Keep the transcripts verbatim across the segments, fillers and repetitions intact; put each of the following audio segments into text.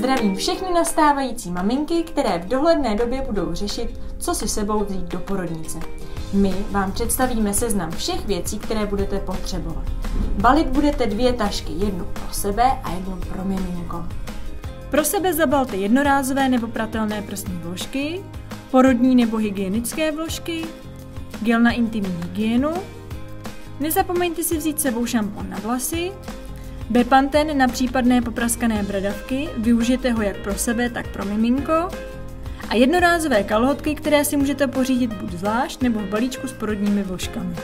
Zdravím všechny nastávající maminky, které v dohledné době budou řešit, co si sebou vzít do porodnice. My vám představíme seznam všech věcí, které budete potřebovat. Balit budete dvě tašky, jednu pro sebe a jednu pro miminko. Pro sebe zabalte jednorázové nebo pratelné prstní vložky, porodní nebo hygienické vložky, gel na intimní hygienu, nezapomeňte si vzít sebou šampon na vlasy, Bepanten na případné popraskané bradavky, využijte ho jak pro sebe, tak pro miminko a jednorázové kalhotky, které si můžete pořídit buď zvlášť nebo v balíčku s porodními vložkami.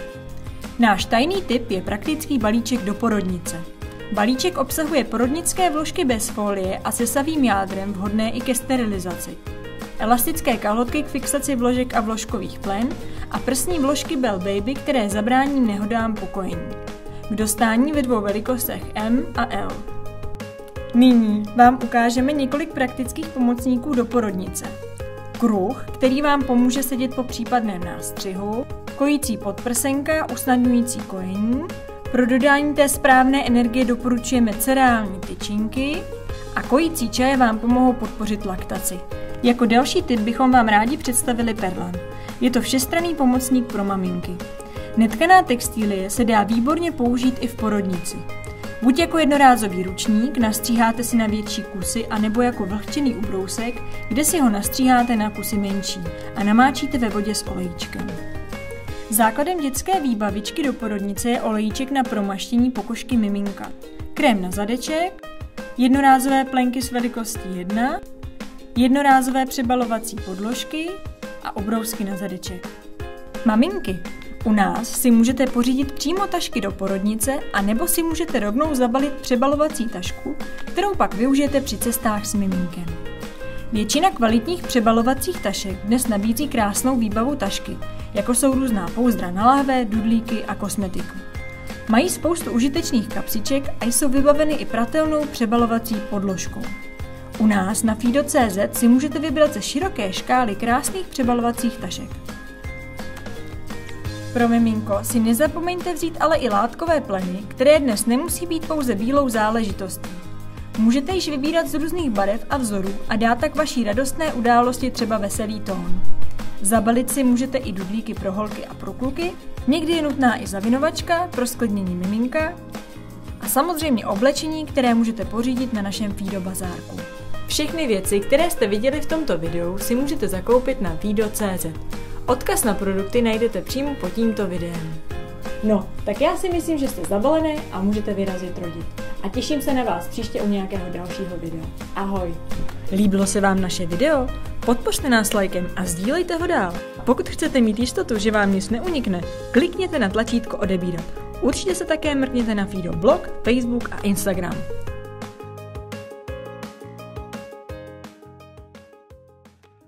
Náš tajný tip je praktický balíček do porodnice. Balíček obsahuje porodnické vložky bez folie a se savým jádrem vhodné i ke sterilizaci, elastické kalhotky k fixaci vložek a vložkových plen a prsní vložky Bell Baby, které zabrání nehodám po kojení. K dostání ve dvou velikostech M a L. Nyní vám ukážeme několik praktických pomocníků do porodnice. Kruh, který vám pomůže sedět po případném nástřihu, kojící podprsenka usnadňující kojení, pro dodání té správné energie doporučujeme cereální tyčinky a kojící čaje vám pomohou podpořit laktaci. Jako další tip bychom vám rádi představili Perlan. Je to všestranný pomocník pro maminky. Netkaná textilie se dá výborně použít i v porodnici. Buď jako jednorázový ručník, nastříháte si na větší kusy, anebo jako vlhčený ubrousek, kde si ho nastříháte na kusy menší a namáčíte ve vodě s olejčkem. Základem dětské výbavičky do porodnice je olejček na promaštění pokožky miminka, krém na zadeček, jednorázové plenky s velikostí jedna, jednorázové přebalovací podložky a obrousky na zadeček. Maminky, u nás si můžete pořídit přímo tašky do porodnice a nebo si můžete rovnou zabalit přebalovací tašku, kterou pak využijete při cestách s miminkem. Většina kvalitních přebalovacích tašek dnes nabízí krásnou výbavu tašky, jako jsou různá pouzdra na láhve, dudlíky a kosmetiku. Mají spoustu užitečných kapsiček a jsou vybaveny i pratelnou přebalovací podložkou. U nás na Feedo tečka cé zet si můžete vybrat ze široké škály krásných přebalovacích tašek. Pro miminko si nezapomeňte vzít ale i látkové pleny, které dnes nemusí být pouze bílou záležitostí. Můžete již vybírat z různých barev a vzorů a dát tak vaší radostné události třeba veselý tón. Zabalit si můžete i dudlíky pro holky a pro kluky, někdy je nutná i zavinovačka pro sklidnění miminka a samozřejmě oblečení, které můžete pořídit na našem Feedo bazárku. Všechny věci, které jste viděli v tomto videu, si můžete zakoupit na Feedo tečka cé zet. Odkaz na produkty najdete přímo pod tímto videem. No, tak já si myslím, že jste zabalené a můžete vyrazit rodit. A těším se na vás příště u nějakého dalšího videa. Ahoj! Líbilo se vám naše video? Podpořte nás lajkem a sdílejte ho dál. Pokud chcete mít jistotu, že vám nic neunikne, klikněte na tlačítko odebírat. Určitě se také mrkněte na Feedo blog, Facebook a Instagram.